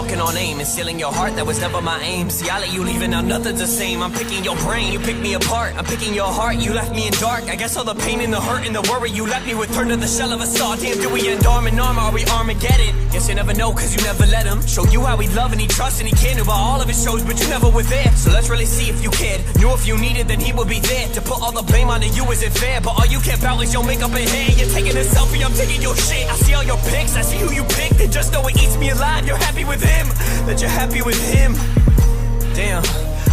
talking on aim and stealing your heart. That was never my aim. See, I let you leave and now nothing's the same. I'm picking your brain, you pick me apart. I'm picking your heart, you left me in dark. I guess all the pain and the hurt and the worry you left me with turned to the shell of a saw. Damn, do we end arm in arm? Are we Armageddon? Guess you never know, cause you never let him show you how he love and he trusts and he cared about all of his shows, but you never were there. So let's really see if you cared. Knew if you needed, then he would be there. To put all the blame onto you isn't fair, but all you care about is your makeup and hair. You're taking a selfie, I'm taking your shit. I see all your pics, I see who you picked, and just know it eats me alive. You're happy with him, that you're happy with him. Damn,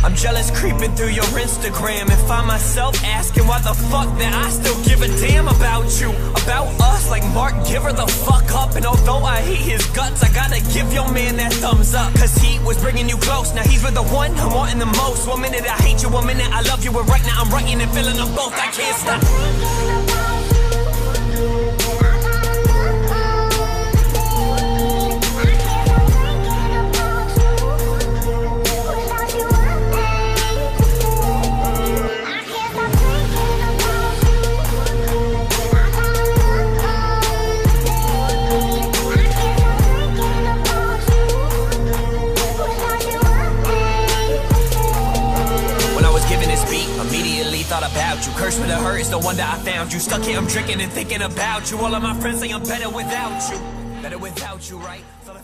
I'm jealous creeping through your Instagram and find myself asking why the fuck that I still give a damn about you, about us. Like Mark, give her the fuck up. And although I hate his guts, I gotta give your man that thumbs up, cause he was bringing you close. Now he's with the one I'm wanting the most. 1 minute I hate you, 1 minute I love you, and right now I'm writing and feeling them both. I can't stop. Thought about you, cursed with a hurt, it's no wonder I found you. Stuck here, I'm drinking and thinking about you. All of my friends say I'm better without you, right?